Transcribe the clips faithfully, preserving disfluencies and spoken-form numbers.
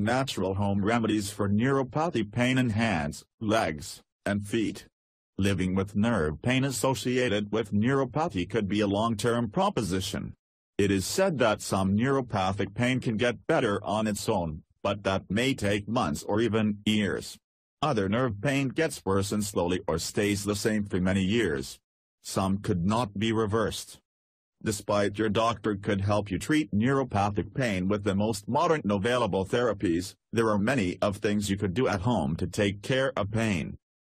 Natural home remedies for neuropathy pain in hands, legs, and feet. Living with nerve pain associated with neuropathy could be a long-term proposition. It is said that some neuropathic pain can get better on its own, but that may take months or even years. Other nerve pain gets worse and slowly or stays the same for many years. Some could not be reversed. Despite your doctor could help you treat neuropathic pain with the most modern available therapies, there are many of things you could do at home to take care of pain.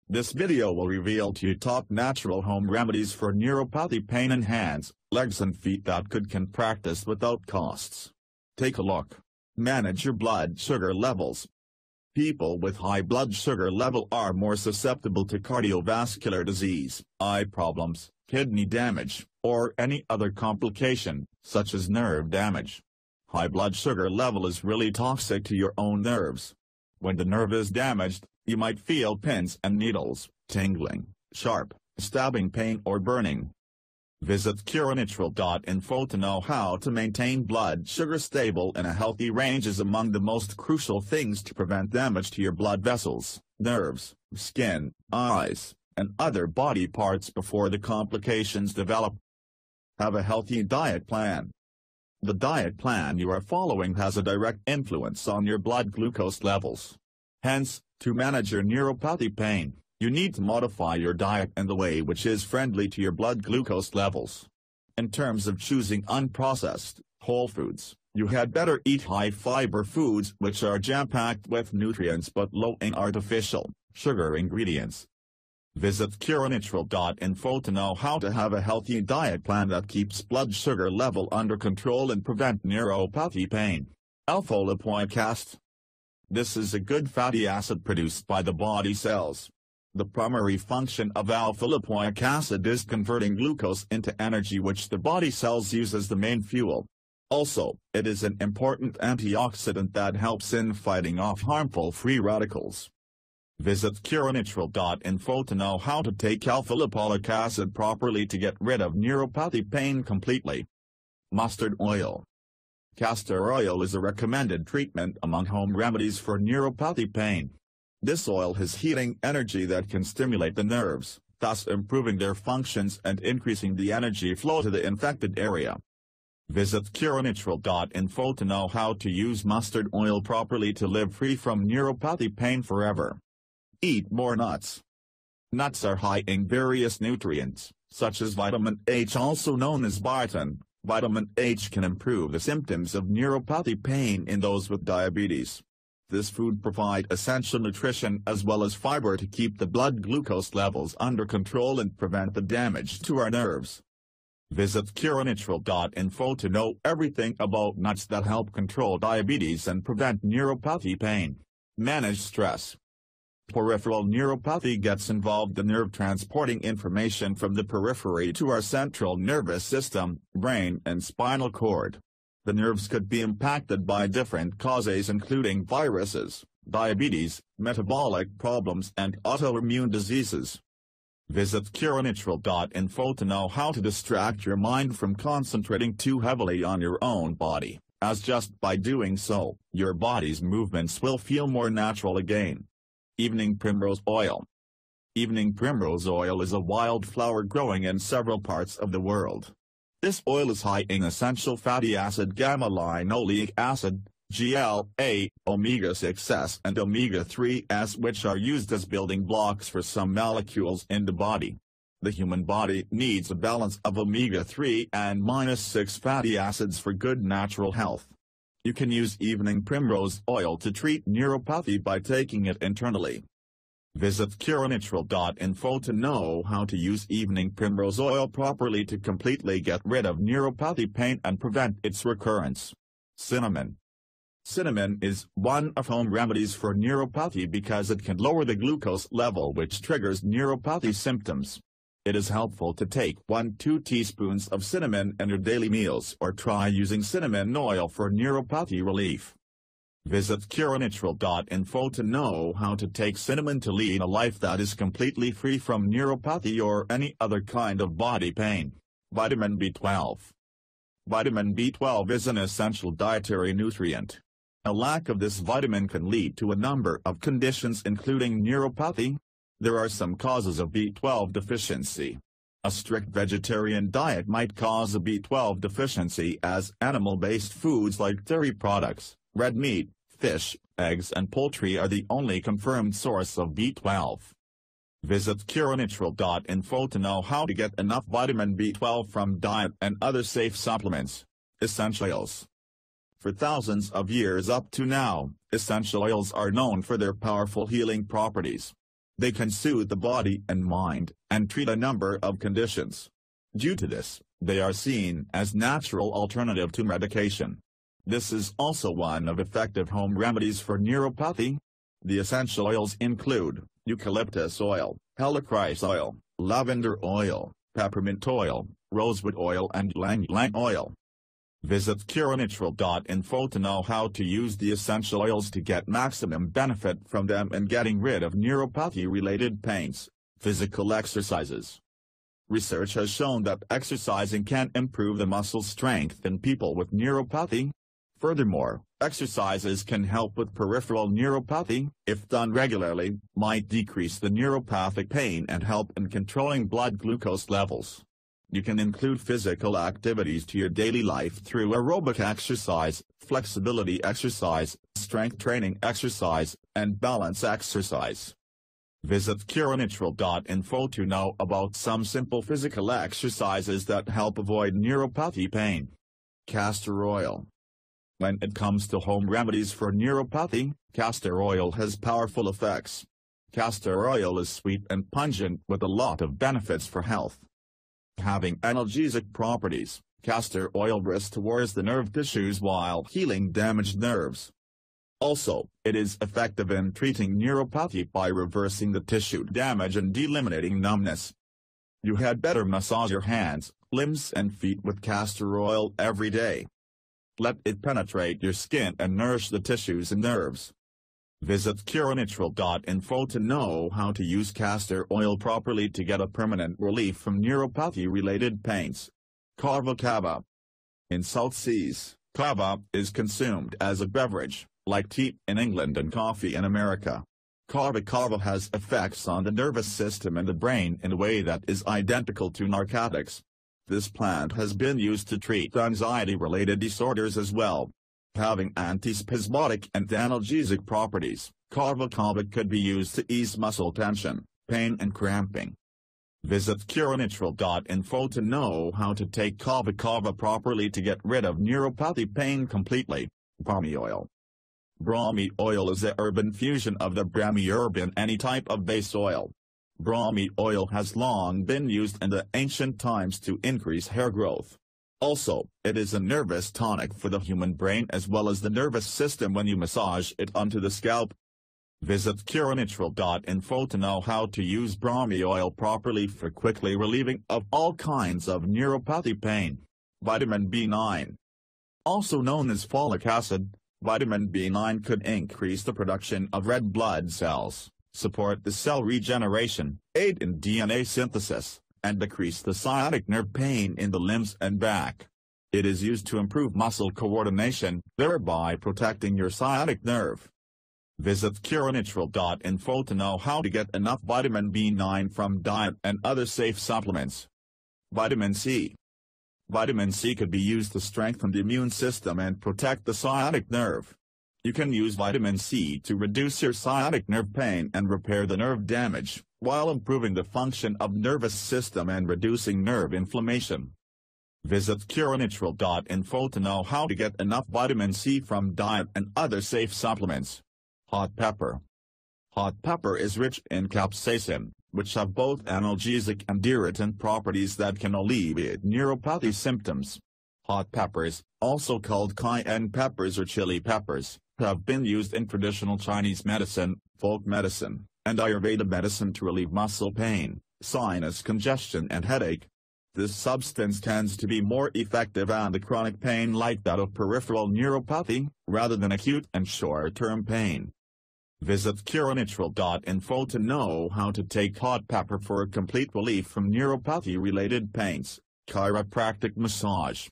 This video will reveal to you top natural home remedies for neuropathy pain in hands, legs and feet that could can practice without costs. Take a look. Manage your blood sugar levels. People with high blood sugar level are more susceptible to cardiovascular disease, eye problems, kidney damage, or any other complication, such as nerve damage. High blood sugar level is really toxic to your own nerves. When the nerve is damaged, you might feel pins and needles, tingling, sharp, stabbing pain or burning. Visit curenatural dot info to know how to maintain blood sugar stable in a healthy range is among the most crucial things to prevent damage to your blood vessels, nerves, skin, eyes, and other body parts before the complications develop. Have a healthy diet plan. The diet plan you are following has a direct influence on your blood glucose levels. Hence, to manage your neuropathy pain, you need to modify your diet in the way which is friendly to your blood glucose levels. In terms of choosing unprocessed, whole foods, you had better eat high-fiber foods which are jam-packed with nutrients but low in artificial, sugar ingredients. Visit curenatural dot info to know how to have a healthy diet plan that keeps blood sugar level under control and prevent neuropathy pain. Alpha-lipoic acid. This is a good fatty acid produced by the body cells. The primary function of alpha-lipoic acid is converting glucose into energy which the body cells use as the main fuel. Also, it is an important antioxidant that helps in fighting off harmful free radicals. Visit curenatural dot info to know how to take alpha-lipoic acid properly to get rid of neuropathy pain completely. Mustard oil. Castor oil is a recommended treatment among home remedies for neuropathy pain. This oil has heating energy that can stimulate the nerves, thus improving their functions and increasing the energy flow to the infected area. Visit curenatural dot info to know how to use mustard oil properly to live free from neuropathy pain forever. Eat more nuts. Nuts are high in various nutrients, such as vitamin H, also known as biotin. Vitamin H can improve the symptoms of neuropathy pain in those with diabetes. This food provides essential nutrition as well as fiber to keep the blood glucose levels under control and prevent the damage to our nerves. Visit curenatural dot info to know everything about nuts that help control diabetes and prevent neuropathy pain. Manage stress. Peripheral neuropathy gets involved in nerve transporting information from the periphery to our central nervous system, brain and spinal cord. The nerves could be impacted by different causes including viruses, diabetes, metabolic problems and autoimmune diseases. Visit curenatural dot info to know how to distract your mind from concentrating too heavily on your own body, as just by doing so, your body's movements will feel more natural again. Evening primrose oil. Evening primrose oil is a wildflower growing in several parts of the world. This oil is high in essential fatty acid gamma-linolenic acid, G L A, omega six S and omega three S which are used as building blocks for some molecules in the body. The human body needs a balance of omega three and minus six fatty acids for good natural health. You can use evening primrose oil to treat neuropathy by taking it internally. Visit curenatural dot info to know how to use evening primrose oil properly to completely get rid of neuropathy pain and prevent its recurrence. Cinnamon. Cinnamon is one of home remedies for neuropathy because it can lower the glucose level which triggers neuropathy symptoms. It is helpful to take one to two teaspoons of cinnamon in your daily meals or try using cinnamon oil for neuropathy relief. Visit curenatural dot info to know how to take cinnamon to lead a life that is completely free from neuropathy or any other kind of body pain. Vitamin B twelve. Vitamin B twelve is an essential dietary nutrient. A lack of this vitamin can lead to a number of conditions including neuropathy. There are some causes of B twelve deficiency. A strict vegetarian diet might cause a B twelve deficiency, as animal-based foods like dairy products, red meat, fish, eggs and poultry are the only confirmed source of B twelve. Visit curenatural dot info to know how to get enough vitamin B twelve from diet and other safe supplements. Essential oils. For thousands of years up to now, essential oils are known for their powerful healing properties. They can soothe the body and mind, and treat a number of conditions. Due to this, they are seen as natural alternative to medication. This is also one of effective home remedies for neuropathy. The essential oils include eucalyptus oil, helichrys oil, lavender oil, peppermint oil, rosewood oil and ylang ylang oil. Visit curenatural dot info to know how to use the essential oils to get maximum benefit from them in getting rid of neuropathy-related pains. Physical exercises. Research has shown that exercising can improve the muscle strength in people with neuropathy. Furthermore, exercises can help with peripheral neuropathy. If done regularly, might decrease the neuropathic pain and help in controlling blood glucose levels. You can include physical activities to your daily life through aerobic exercise, flexibility exercise, strength training exercise, and balance exercise. Visit curenatural dot info to know about some simple physical exercises that help avoid neuropathy pain. Castor oil. When it comes to home remedies for neuropathy, castor oil has powerful effects. Castor oil is sweet and pungent with a lot of benefits for health. Having analgesic properties, castor oil restores the nerve tissues while healing damaged nerves. Also, it is effective in treating neuropathy by reversing the tissue damage and eliminating numbness. You had better massage your hands, limbs and feet with castor oil every day. Let it penetrate your skin and nourish the tissues and nerves. Visit curenatural dot info to know how to use castor oil properly to get a permanent relief from neuropathy-related pains. Carva Cava. In South Seas, cava is consumed as a beverage, like tea in England and coffee in America. Carva Cava has effects on the nervous system and the brain in a way that is identical to narcotics. This plant has been used to treat anxiety-related disorders as well. Having antispasmodic and analgesic properties, Carva Cava could be used to ease muscle tension, pain and cramping. Visit curenatural dot info to know how to take Carva Cava properly to get rid of neuropathy pain completely. Brahmi oil. Brahmi oil is a herb infusion of the Brahmi herb in any type of base oil. Brahmi oil has long been used in the ancient times to increase hair growth. Also, it is a nervous tonic for the human brain as well as the nervous system when you massage it onto the scalp. Visit curenatural dot info to know how to use Brahmi oil properly for quickly relieving of all kinds of neuropathy pain. Vitamin B nine. Also known as folic acid, vitamin B nine could increase the production of red blood cells, support the cell regeneration, aid in D N A synthesis, and decrease the sciatic nerve pain in the limbs and back. It is used to improve muscle coordination, thereby protecting your sciatic nerve. Visit curenatural dot info to know how to get enough vitamin B nine from diet and other safe supplements. Vitamin C. Vitamin C could be used to strengthen the immune system and protect the sciatic nerve. You can use vitamin C to reduce your sciatic nerve pain and repair the nerve damage, while improving the function of nervous system and reducing nerve inflammation. Visit curenatural dot info to know how to get enough vitamin C from diet and other safe supplements. Hot pepper. Hot pepper is rich in capsaicin, which have both analgesic and irritant properties that can alleviate neuropathy symptoms. Hot peppers, also called cayenne peppers or chili peppers, have been used in traditional Chinese medicine, folk medicine, and Ayurveda medicine to relieve muscle pain, sinus congestion and headache. This substance tends to be more effective on the chronic pain like that of peripheral neuropathy, rather than acute and short-term pain. Visit curenatural dot info to know how to take hot pepper for a complete relief from neuropathy-related pains. Chiropractic massage.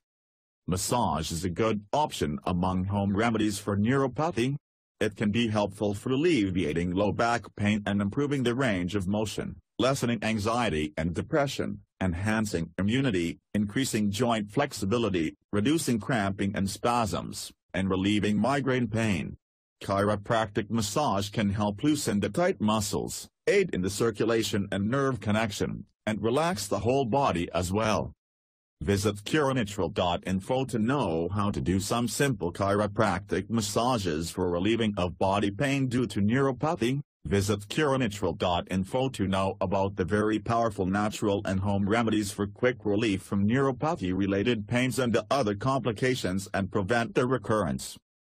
Massage is a good option among home remedies for neuropathy. It can be helpful for alleviating low back pain and improving the range of motion, lessening anxiety and depression, enhancing immunity, increasing joint flexibility, reducing cramping and spasms, and relieving migraine pain. Chiropractic massage can help loosen the tight muscles, aid in the circulation and nerve connection, and relax the whole body as well. Visit curenatural dot info to know how to do some simple chiropractic massages for relieving of body pain due to neuropathy. Visit curenatural dot info to know about the very powerful natural and home remedies for quick relief from neuropathy-related pains and the other complications and prevent their recurrence.